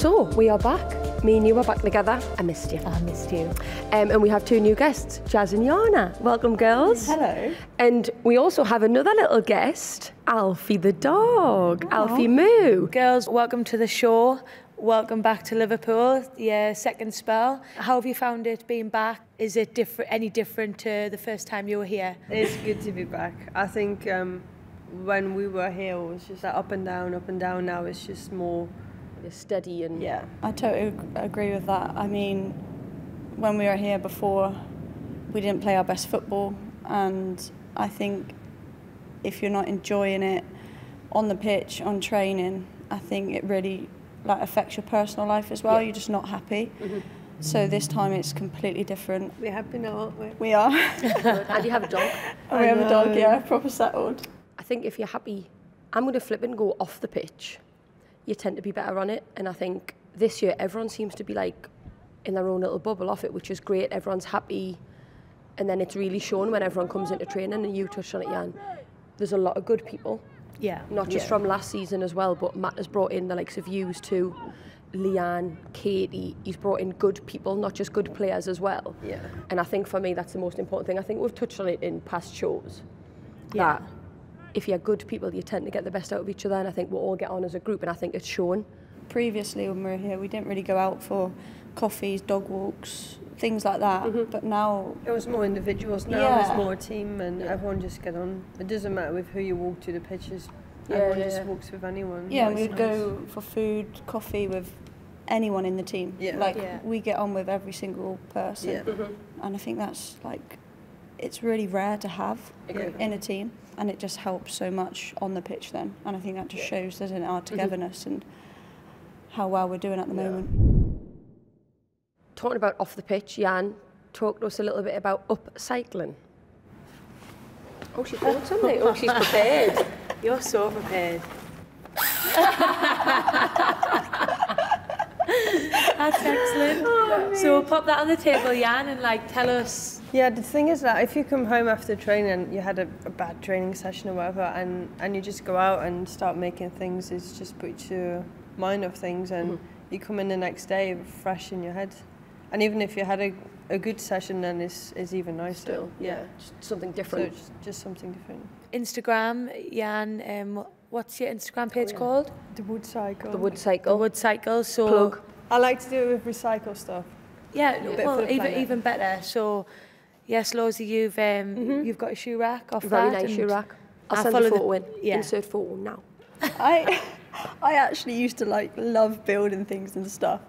So, we are back. Me and you are back together. I missed you. I missed you. And we have two new guests, Jaz and Yana. Welcome, girls. Hello. And we also have another little guest, Alfie the dog. Aww. Alfie Moo. Girls, welcome to the show. Welcome back to Liverpool, your second spell. How have you found it being back? Is it different? Any different to the first time you were here? It's good to be back. I think when we were here, it was just like up and down. Now it's just more steady and... Yeah. I totally agree with that. I mean, when we were here before, we didn't play our best football. And I think if you're not enjoying it on the pitch, on training, I think it really... like affects your personal life as well. Yeah. You're just not happy. Mm-hmm. So this time it's completely different. We're happy now, aren't we? We are. And you have a dog. And we have a dog, yeah, proper settled. I think if you're happy, I'm going to flip and go off the pitch. You tend to be better on it. And I think this year everyone seems to be like in their own little bubble off it, which is great. Everyone's happy. And then it's really shown when everyone comes into training, and you touched on it, Jan. There's a lot of good people. Yeah, not just from last season as well, but Matt has brought in the likes of yous too, Leanne, Katie. He's brought in good people, not just good players as well. Yeah. And I think for me that's the most important thing. I think we've touched on it in past shows. Yeah. That if you're good people, you tend to get the best out of each other, and I think we'll all get on as a group, and I think it's shown. Previously when we were here, we didn't really go out for coffees, dog walks, things like that. Mm-hmm. But now... it was more individuals. Now it's more a team, and everyone just get on. It doesn't matter with who you walk to the pitches. Everyone just walks with anyone. Yeah, we'd go for food, coffee with anyone in the team. Yeah. Like, we get on with every single person. Yeah. Mm-hmm. And I think that's, like, it's really rare to have in a team. And it just helps so much on the pitch then. And I think that just shows, doesn't it, our togetherness and how well we're doing at the moment. Talking about off the pitch, Jan, talk to us a little bit about up cycling. Oh, she's bought something. Oh, she's prepared. You're so prepared. That's excellent. Oh, so we'll pop that on the table, Jan, and like tell us. Yeah, the thing is that if you come home after training, you had a bad training session or whatever, and you just go out and start making things, it's just put your mind off things, and you come in the next day fresh in your head. And even if you had a good session, then it's even nicer. Still, just something different. So just something different. Instagram, Jan, what's your Instagram page called? The Wood Cycle. The Wood Cycle. The Wood Cycle, so... plug. I like to do it with recycle stuff. Yeah, well, even better. So, yes, Losey, you've got a shoe rack off that. Very nice shoe rack. I'll send a photo in. Yeah. Insert photo now. I actually used to like love building things and stuff,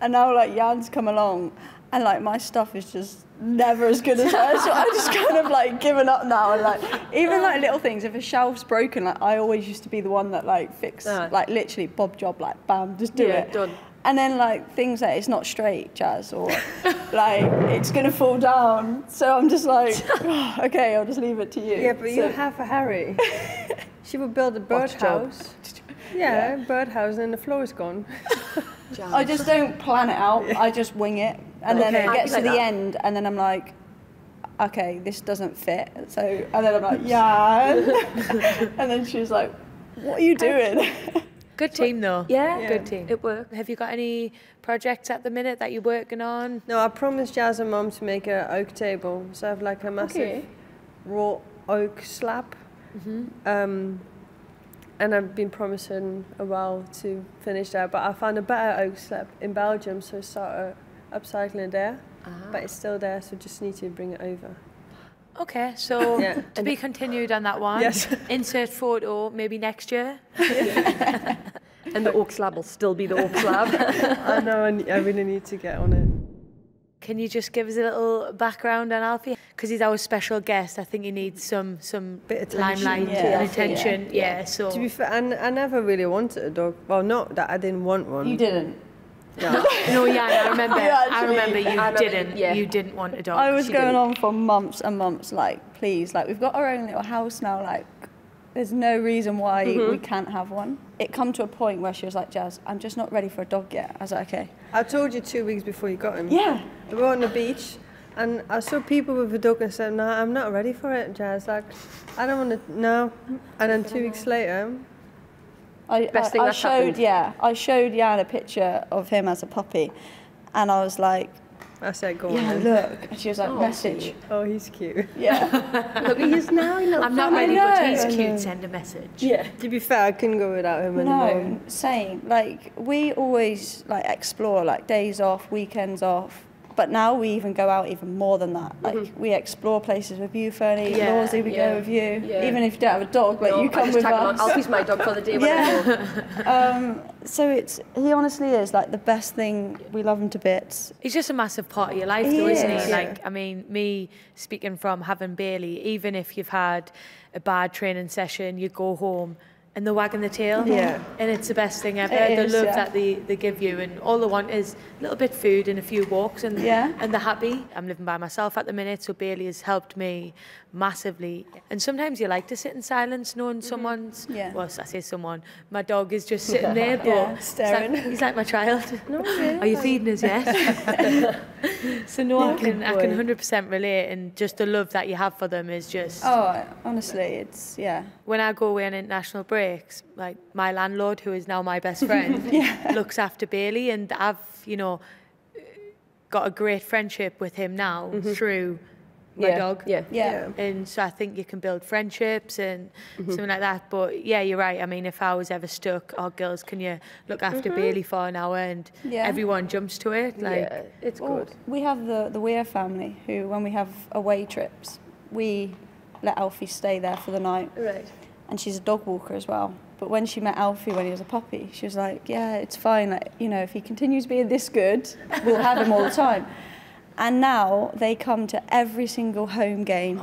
and now like Jan's come along, and like my stuff is just never as good as hers. So I've just kind of like given up now, and like even like little things. If a shelf's broken, like I always used to be the one that like fixed, like literally Bob job, like bam, just do it. Done. And then like things like it's not straight, Jaz, or like it's gonna fall down. So I'm just like, oh, okay, I'll just leave it to you. Yeah, but you have a Harry. She would build a birdhouse. Yeah, birdhouse, and the floor is gone. I just don't plan it out. I just wing it, and then it gets to the end, and then I'm like, okay, this doesn't fit. So, and then I'm like, yeah, and then she's like, what are you doing? Good team though. Yeah, good team. It worked. Have you got any projects at the minute that you're working on? No, I promised Jaz and Mum to make an oak table. So I have like a massive raw oak slab. And I've been promising a while to finish that, but I found a better oak slab in Belgium, so I started upcycling there. But it's still there, so just need to bring it over. Okay, so to be continued on that one. Yes. Insert photo, maybe next year. Yeah. And the oak slab will still be the oak slab. I know, and I really need to get on it. Can you just give us a little background on Alfie? Because he's our special guest. I think he needs some bit of limelight and attention. Yeah. So to be fair, I never really wanted a dog. Well, not that I didn't want one. You didn't. No, I remember. I remember you didn't. Yeah. You didn't want a dog. I was going on for months and months. Like, please, like we've got our own little house now. Like, there's no reason why we can't have one. It come to a point where she was like, Jaz, I'm just not ready for a dog yet. I was like, okay. I told you 2 weeks before you got him. Yeah. We were on the beach, and I saw people with a dog and said, no, I'm not ready for it, Jaz. Like, I don't want to, no. And then 2 weeks later, Best thing that's happened. Yeah, I showed Jan a picture of him as a puppy, and I was like, I said, go on. Yeah, look. And she was like, oh, message. Oh, he's cute. Yeah. Look, he's now. I'm not ready, but he's cute. Send a message. Yeah. To be fair, I couldn't go without him anymore. No, same. Like, we always like explore, like days off, weekends off. But now we even go out even more than that. Like, we explore places with you, Fernie. Yeah, Lawsy, we go with you. Yeah. Even if you don't have a dog, like, you come with us. I'll use my dog for the day when I go. So it's, he honestly is, like, the best thing. We love him to bits. He's just a massive part of your life, though, isn't he? Yeah. Like, I mean, me speaking from having Bailey, even if you've had a bad training session, you go home, and they're wagging the tail, and it's the best thing ever. The love that they give you, and all they want is a little bit of food and a few walks, and and they're happy. I'm living by myself at the minute, so Bailey has helped me massively. And sometimes you like to sit in silence, knowing someone's. Well, I say someone. My dog is just sitting there, but staring. He's like my child. No, really. Are you feeding us yet? So no, I can 100% relate, and just the love that you have for them is just. Oh, honestly, it's When I go away on international break, like my landlord, who is now my best friend, looks after Bailey, and I've, you know, got a great friendship with him now through my dog. And so I think you can build friendships and something like that. But yeah, you're right. I mean, if I was ever stuck, oh girls, can you look after Bailey for an hour? And everyone jumps to it. Like it's good. We have the Weir family who, when we have away trips, we let Alfie stay there for the night. Right. And she's a dog walker as well. But when she met Alfie when he was a puppy, she was like, yeah, it's fine. Like, you know, if he continues being this good, we'll have him all the time. And now they come to every single home game.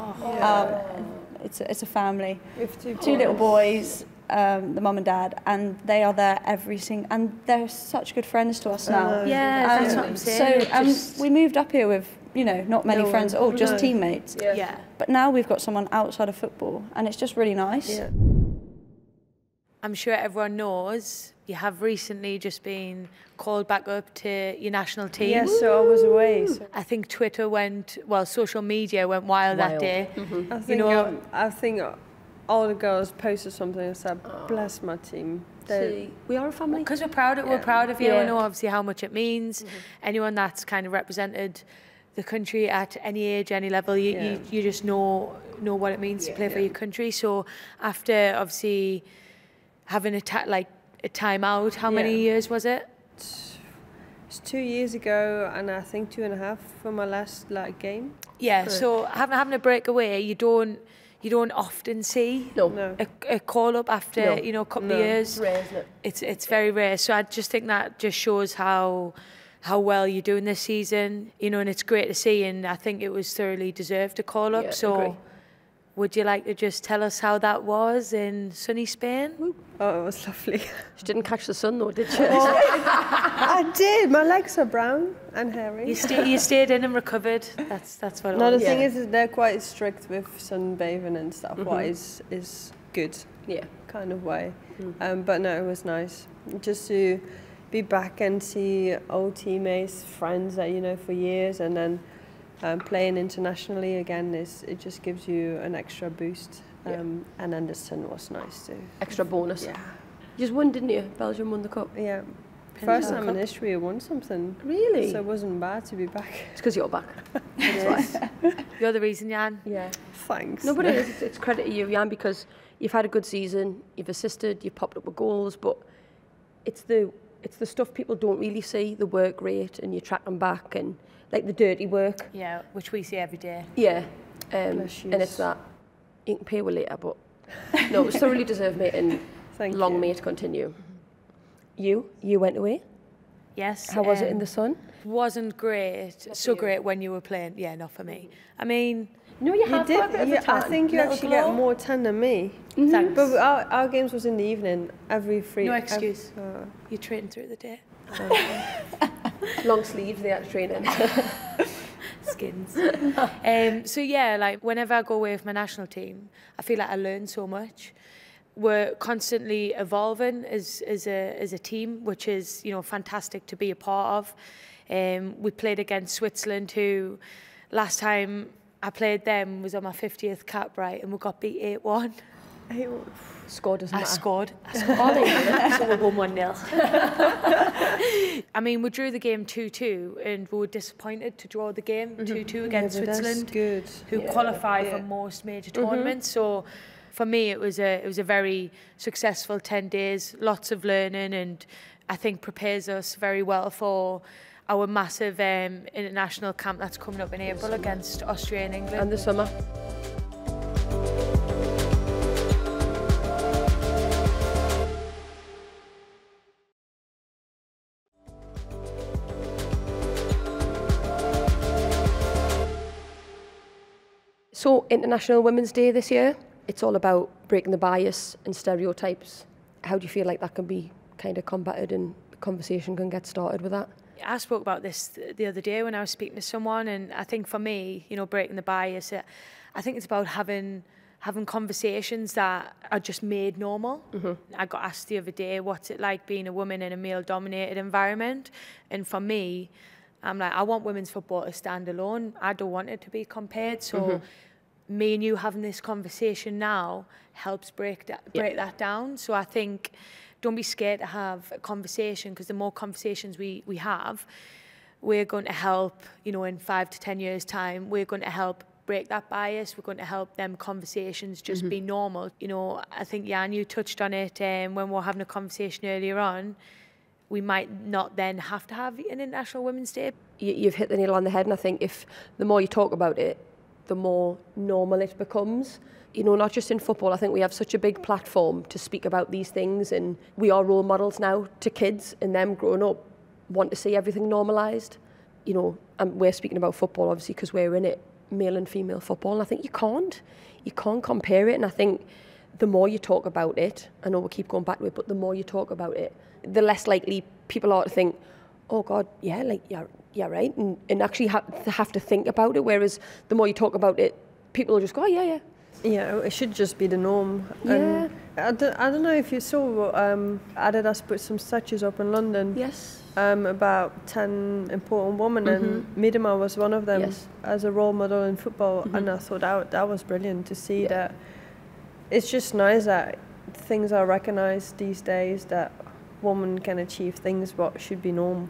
It's a family. With two little boys, the mum and dad, and they are there every single... And they're such good friends to us now. Yeah, that's what I'm saying. So we moved up here with... You know, not many friends at all, just teammates. Yeah. But now we've got someone outside of football, and it's just really nice. Yeah. I'm sure everyone knows you have recently just been called back up to your national team. Yes, so I was away. So. I think Twitter went, well, social media went wild. That day. I think all the girls posted something and said, bless my team. See, we are a family. Because we're proud of you. I know obviously how much it means. Anyone that's kind of represented the country at any age, any level, you just know what it means to play for your country. So after obviously having a time out, how many years was it? It's 2 years ago, and I think 2.5 for my last game. Yeah. So having a break away, you don't often see a call up after you know a couple of years. Rare, isn't it? It's very rare. So I just think that just shows how well you're doing this season, you know, and it's great to see, and I think it was thoroughly deserved to call up. So would you like to just tell us how that was in sunny Spain? Oh, it was lovely. She didn't catch the sun though, did she? Oh, I did. My legs are brown and hairy. You stayed in and recovered. That's what it was. No, the thing is they're quite strict with sunbathing and stuff. What is good, kind of way. But no, it was nice. Just to be back and see old teammates, friends that you know for years, and then playing internationally again, it just gives you an extra boost. And then the sun was nice too. Extra bonus. Yeah. You just won, didn't you? Belgium won the cup. Yeah. First time in history I won something. Really? So it wasn't bad to be back. It's because you're back. That's why. You're the reason, Jan. Yeah. Thanks. No, but it's credit to you, Jan, because you've had a good season, you've assisted, you've popped up with goals, but it's the stuff people don't really see, the work rate, and you track them back, and like the dirty work. Yeah, which we see every day. Yeah, and it's that. You can pay well later, but no, it's thoroughly deserved, mate, and long may it continue. You went away? Yes. How was it in the sun? Wasn't great, so great when you were playing. Yeah, not for me. I mean... No, you did. I think you actually get more tan than me. Thanks. But our games was in the evening, no excuse. You're training through the day. Long sleeves, they are training. Skins. So yeah, like whenever I go away with my national team, I feel like I learn so much. We're constantly evolving as a team, which is, you know, fantastic to be a part of. We played against Switzerland, who last time I played them was on my 50th cap, right, and we got beat 8-1. Heel... Score doesn't matter. I scored it. So we won 1-0. I mean, we drew the game 2-2 and we were disappointed to draw the game 2-2 against Switzerland, who qualify for most major tournaments. So for me, it was a very successful 10 days, lots of learning, and I think prepares us very well for our massive international camp that's coming up in April against Austria and England. And the summer. So, International Women's Day this year, it's all about breaking the bias and stereotypes. How do you feel like that can be kind of combated and the conversation can get started with that? I spoke about this the other day when I was speaking to someone, and I think for me, you know, breaking the bias, I think it's about having conversations that are just made normal. I got asked the other day, what's it like being a woman in a male-dominated environment? And for me, I'm like, I want women's football to stand alone. I don't want it to be compared, so... me and you having this conversation now helps break that down. So I think don't be scared to have a conversation, because the more conversations we have, we're going to help, you know, in 5 to 10 years' time, we're going to help break that bias. We're going to help them conversations just be normal. You know, I think, Jan, you touched on it when we were having a conversation earlier on. We might not then have to have an International Women's Day. You've hit the nail on the head, and I think if the more you talk about it, the more normal it becomes. You know, not just in football, I think we have such a big platform to speak about these things, and we are role models now to kids, and them growing up want to see everything normalised. You know, and we're speaking about football, obviously, because we're in it, male and female football, and I think you can't compare it, and I think the more you talk about it, I know we keep going back to it, but the more you talk about it, the less likely people are to think, oh God, yeah, like, yeah, right, and actually have to think about it, whereas the more you talk about it, people will just go, oh, yeah, yeah. Yeah, it should just be the norm. Yeah. And I don't know if you saw, Adidas put some statues up in London. Yes. About 10 important women, and Miedema was one of them as a role model in football, and I thought that was brilliant to see that. It's just nice that things are recognised these days, that women can achieve things what should be normal.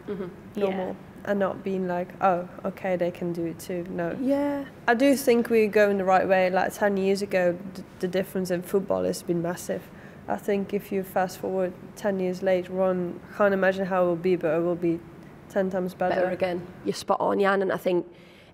Yeah. And not being like, oh, okay, they can do it too. No. Yeah. I do think we're going the right way. Like 10 years ago, the difference in football has been massive. I think if you fast forward 10 years later on, I can't imagine how it will be, but it will be 10 times better. Again. You're spot on, Jan, and I think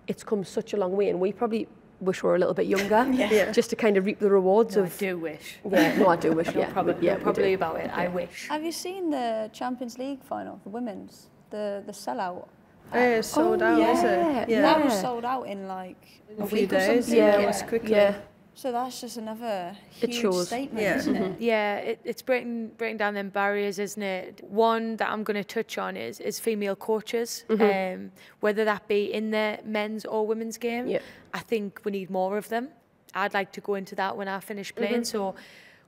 it's come such a long way, and we probably wish we were a little bit younger, just to kind of reap the rewards of... I do wish. Yeah, no, I do wish, yeah. Probably about it, I wish. Have you seen the Champions League final, the women's, the sellout? It's sold out, is it? Yeah. That was sold out in like a week or something. Yeah, it was quickly. Yeah. So that's just another huge statement, isn't it? Yeah, it's breaking down them barriers, isn't it? One that I'm going to touch on is female coaches, whether that be in the men's or women's game. Yeah. I think we need more of them. I'd like to go into that when I finish playing. So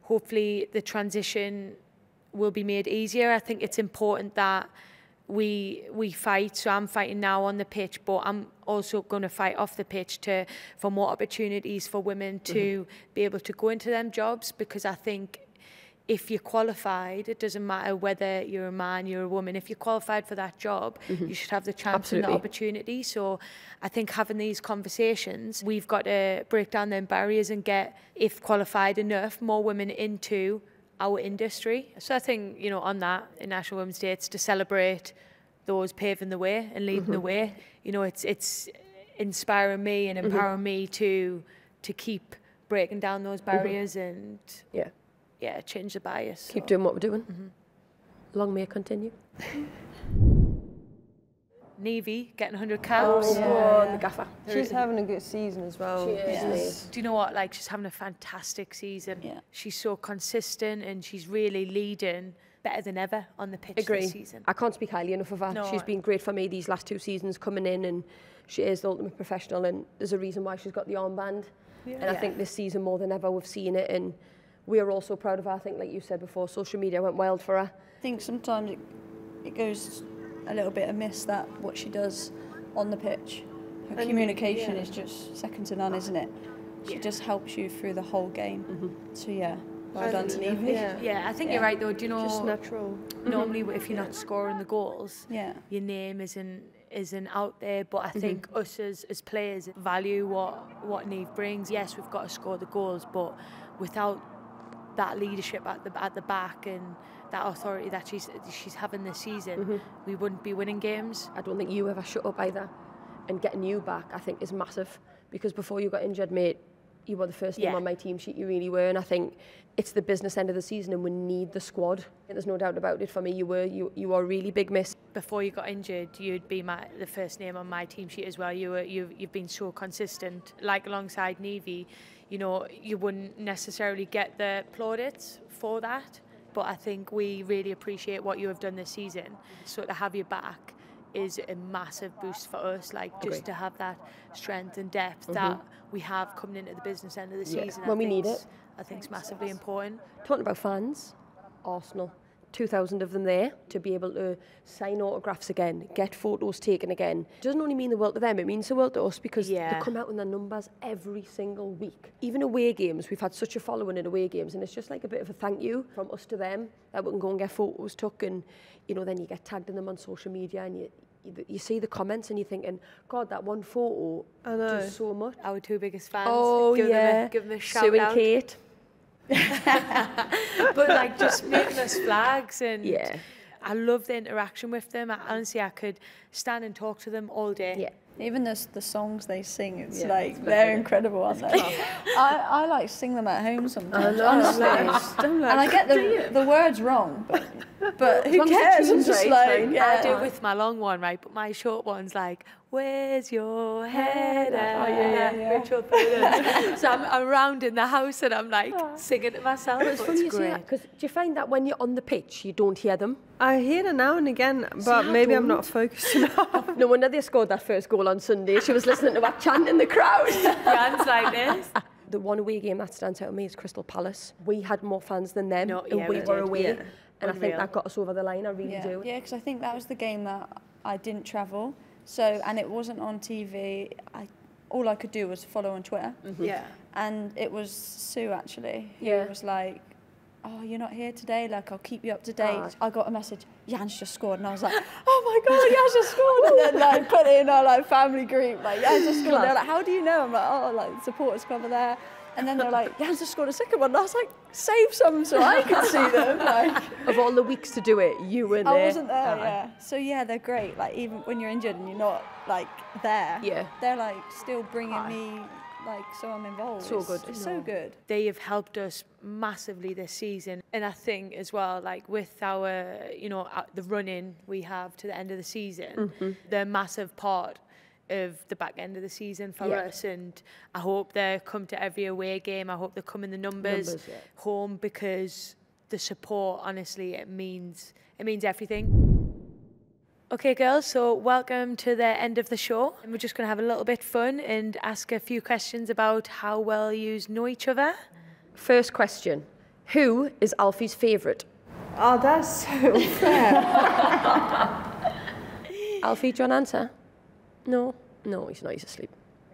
hopefully the transition will be made easier. I think it's important that we fight, so I'm fighting now on the pitch, but I'm also going to fight off the pitch for more opportunities for women to be able to go into them jobs, because I think if you're qualified, it doesn't matter whether you're a man, you're a woman, if you're qualified for that job, you should have the chance and the opportunity. So I think having these conversations, we've got to break down them barriers and get, if qualified enough, more women into our industry. So I think, you know, on that, International Women's Day, it's to celebrate those paving the way and leading the way. You know, it's inspiring me and empowering me to keep breaking down those barriers and change the bias. Keep doing what we're doing. Long may it continue. Neve getting 100 caps. The gaffer. She's having a good season as well. She is. Yes. Do you know what? Like, she's having a fantastic season. Yeah. She's so consistent, and she's really leading better than ever on the pitch this season. I can't speak highly enough of her. No. She's been great for me these last 2 seasons coming in, and she is the ultimate professional, and there's a reason why she's got the armband. Yeah. And I think this season more than ever we've seen it, and we are also proud of her. I think, like you said before, social media went wild for her. I think sometimes it goes a little bit amiss, that what she does on the pitch, her communication is just second to none, isn't it? She just helps you through the whole game. So yeah, well done to Neve. Yeah, I think you're right though. Do you know? Just natural. Normally, if you're not scoring the goals, your name isn't out there. But I think us as players value what Neve brings. Yes, we've got to score the goals, but without that leadership at the back and that authority that she's having this season, we wouldn't be winning games. I don't think you ever shut up either, and getting you back I think is massive, because before you got injured, mate, you were the first name on my team sheet, you really were. And I think it's the business end of the season and we need the squad. There's no doubt about it. For me, you were a really big miss. Before you got injured, you'd be the first name on my team sheet as well. You've been so consistent. Like alongside Neve, you know, you wouldn't necessarily get the plaudits for that, but I think we really appreciate what you have done this season. So to have you back is a massive boost for us, like just to have that strength and depth that we have coming into the business end of the season. When we need it. I think it's massively important. Talking about fans, Arsenal, 2,000 of them there, to be able to sign autographs again, get photos taken again, doesn't only mean the world to them, it means the world to us, because they come out in their numbers every single week. Even away games, we've had such a following in away games, and it's just like a bit of a thank you from us to them, that we can go and get photos took, and you know, then you get tagged in them on social media, and you see the comments and you're thinking, God, that one photo does so much. Our two biggest fans, give them a shout out. Sue and Kate. But like just making us flags, and I love the interaction with them. Honestly, I could stand and talk to them all day. Even the songs they sing, it's like they're incredible, aren't they? I like sing them at home sometimes. Honestly, and I get the words wrong, but who cares? I'm just like, I do with my long one, right? But my short one's like, where's your head at? So I'm around in the house and I'm like singing to myself. It's funny you say that, because do you find that when you're on the pitch, you don't hear them? I hear them now and again, but maybe I'm not focused enough. No wonder they scored that first goal on Sunday. She was listening to that chant in the crowd. Chants like this. The one away game that stands out to me is Crystal Palace. We had more fans than them, and we were away. And I think that got us over the line, I really do. Yeah, because I think that was the game that I didn't travel. So, and it wasn't on TV. All I could do was follow on Twitter. And it was Sue, actually, who was like, oh, you're not here today? Like, I'll keep you up to date. I got a message, Jan's just scored. And I was like, oh my God, Jan's just scored. And then, like, put it in our, like, family group, like, Jan's just scored. They're like, how do you know? I'm like, oh, like, supporters club are there. And then they're like, Jaz just scored a second one. And I was like, save some so I could see them. Like, of all the weeks to do it, you were there. I wasn't there, So, yeah, they're great. Like, even when you're injured and you're not, like, there, they're, like, still bringing me, like, so I'm involved. So good. It's so good. They have helped us massively this season. And I think as well, like, with our, you know, the run-in we have to the end of the season, they're a massive part of the back end of the season for us, and I hope they come to every away game. I hope they come in the numbers home, because the support, honestly, it means everything. Okay, girls, so welcome to the end of the show, and we're just going to have a little bit of fun and ask a few questions about how well you know each other. First question: who is Alfie's favourite? Oh, that's so fair. Alfie, do you want to answer? No, he's not. He's asleep.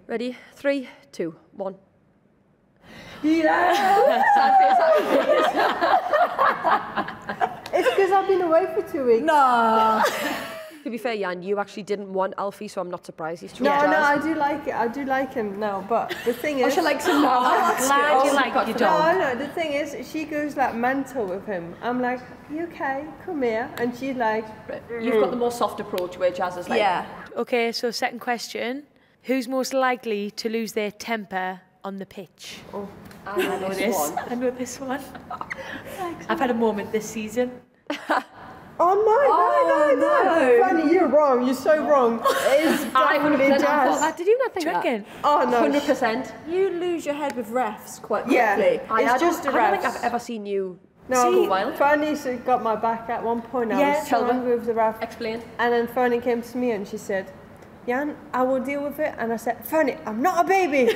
Ready? 3, 2, 1. Yeah. It's because I've been away for 2 weeks. No. To be fair, Jan, you actually didn't want Alfie, so I'm not surprised he's too. No, I do like it. I do like him now, but the thing is, she likes him now. I'm glad you like your dog. No, the thing is, she goes like mental with him. I'm like, you okay? Come here, and she's like, you've got the more soft approach, where Jaz is like, Okay, so second question: who's most likely to lose their temper on the pitch? Oh, I know this. I know this one. I've had a moment this season. Oh no! Fernie, you're wrong. You're so wrong. It's definitely Jaz. Did you not think that? Oh no, 100%. You lose your head with refs quite quickly. Yeah, it's just the refs. I don't think I've ever seen you. No, Fernie's got my back at one point. I was so angry with the ref. Explain. And then Fernie came to me and she said, Jan, I will deal with it. And I said, Fernie, I'm not a baby.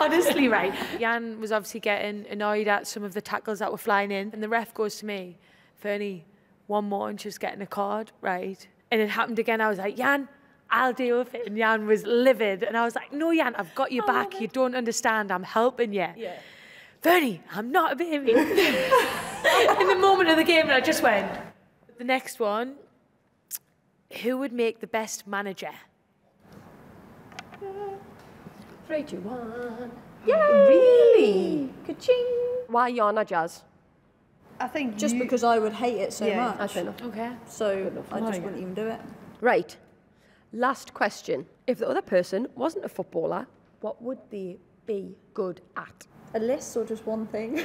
Honestly, right. Jan was obviously getting annoyed at some of the tackles that were flying in, and the ref goes to me, Fernie, one more and she's getting a card, right? And it happened again. I was like, Jan, I'll deal with it. And Jan was livid. And I was like, no, Jan, I've got your back. You don't understand. I'm helping you. Yeah. Fernie, I'm not a baby. In the moment of the game, and I just went, the next one, who would make the best manager? 3, 2, 1. Yay! Really? Ka-ching. Why Yana, Jaz? I think just because I would hate it so much. That's fair enough. Okay. So I just wouldn't even do it. Right. Last question. If the other person wasn't a footballer, what would they be good at? A list or just one thing?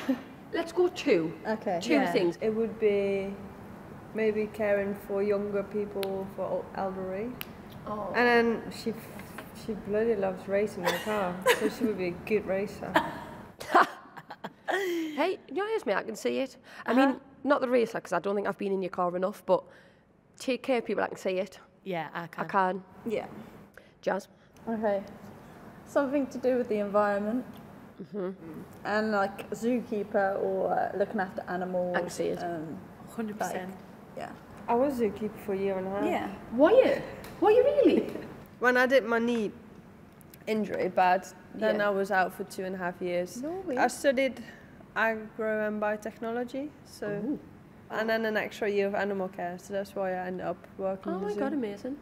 Let's go 2. Okay. 2 things. It would be maybe caring for younger people, for elderly. Oh. And then she bloody loves racing in the car, so she would be a good racer. Hey, you know, me, I can see it. I mean, not the racer, because I don't think I've been in your car enough, but take care of people, I can see it. Yeah, I can. I can. Yeah. Jaz? Okay. Something to do with the environment. And like zookeeper or looking after animals. I can see it. 100%. Like, yeah. I was zookeeper for a year and a half. Yeah. Were you? Were you really? When I did my knee injury bad, then I was out for 2.5 years. No way. I studied agro and biotechnology, so and then an extra year of animal care, so that's why I ended up working. Oh my god, amazing!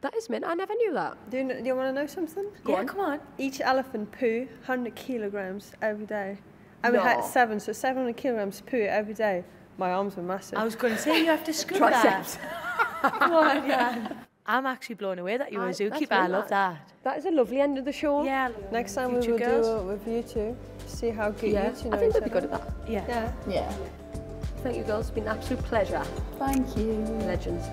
That is mint. I never knew that. Do you want to know something? Go on. Come on. Each elephant poo 100 kilograms every day. I had 7, so 700 kilograms poo every day. My arms were massive. I was going to say you have to scoop that. Come on, yeah. I'm actually blown away that you were a zookeeper. I love that. That is a lovely end of the show. Yeah. Next time we will do it with you two. See how good you two know. I think we'll be good at that. Yeah. Yeah. Thank you, girls. It's been an absolute pleasure. Thank you. Legends.